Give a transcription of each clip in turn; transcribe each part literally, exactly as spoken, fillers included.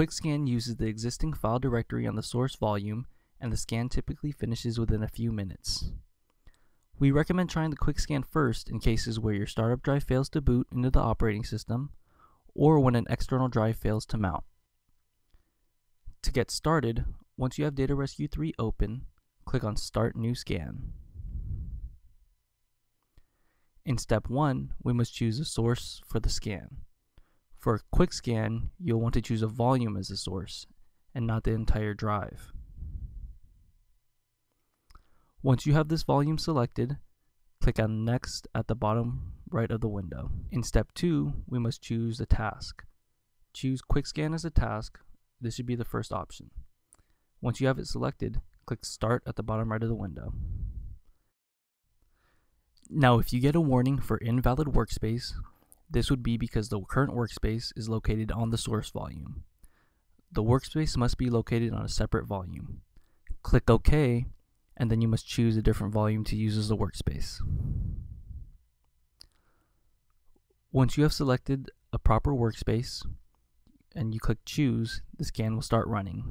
QuickScan uses the existing file directory on the source volume, and the scan typically finishes within a few minutes. We recommend trying the QuickScan first in cases where your startup drive fails to boot into the operating system, or when an external drive fails to mount. To get started, once you have Data Rescue three open, click on Start New Scan. In step one, we must choose a source for the scan. For a quick scan, you'll want to choose a volume as a source, and not the entire drive. Once you have this volume selected, click on Next at the bottom right of the window. In step two, we must choose a task. Choose Quick Scan as a task. This should be the first option. Once you have it selected, click Start at the bottom right of the window. Now, if you get a warning for invalid workspace, this would be because the current workspace is located on the source volume. The workspace must be located on a separate volume. Click OK, and then you must choose a different volume to use as the workspace. Once you have selected a proper workspace and you click Choose, the scan will start running.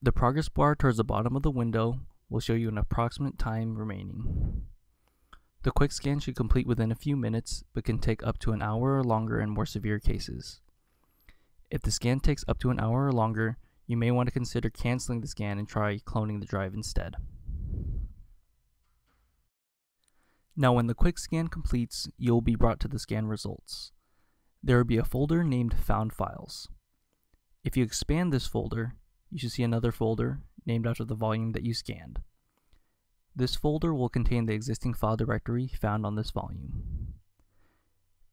The progress bar towards the bottom of the window will show you an approximate time remaining. The quick scan should complete within a few minutes, but can take up to an hour or longer in more severe cases. If the scan takes up to an hour or longer, you may want to consider canceling the scan and try cloning the drive instead. Now, when the quick scan completes, you will be brought to the scan results. There will be a folder named Found Files. If you expand this folder, you should see another folder named after the volume that you scanned. This folder will contain the existing file directory found on this volume.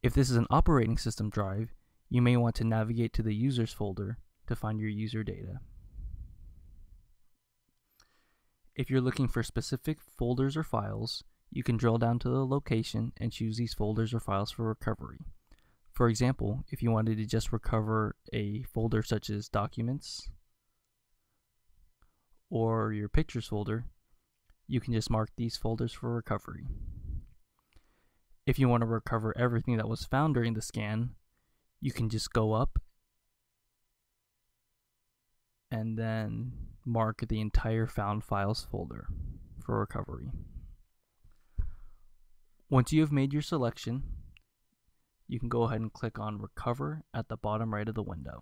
If this is an operating system drive, you may want to navigate to the Users folder to find your user data. If you're looking for specific folders or files, you can drill down to the location and choose these folders or files for recovery. For example, if you wanted to just recover a folder such as Documents or your Pictures folder, you can just mark these folders for recovery. If you want to recover everything that was found during the scan, you can just go up and then mark the entire Found Files folder for recovery. Once you have made your selection, you can go ahead and click on Recover at the bottom right of the window.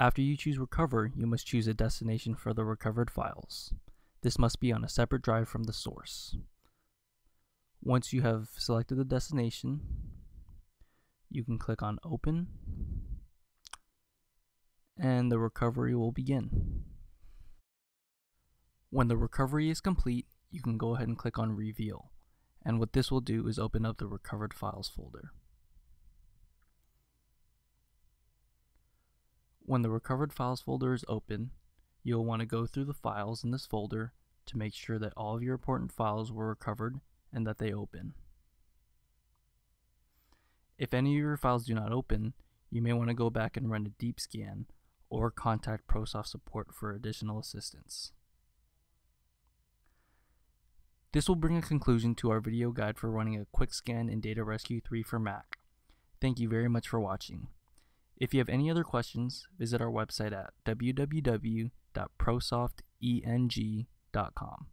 After you choose Recover, you must choose a destination for the recovered files. This must be on a separate drive from the source. Once you have selected the destination, you can click on Open, and the recovery will begin. When the recovery is complete, you can go ahead and click on Reveal. And what this will do is open up the recovered files folder. When the recovered files folder is open, you'll want to go through the files in this folder to make sure that all of your important files were recovered and that they open. If any of your files do not open, you may want to go back and run a deep scan or contact Prosoft support for additional assistance. This will bring a conclusion to our video guide for running a quick scan in Data Rescue three for Mac. Thank you very much for watching. If you have any other questions, visit our website at w w w dot prosoft eng dot com.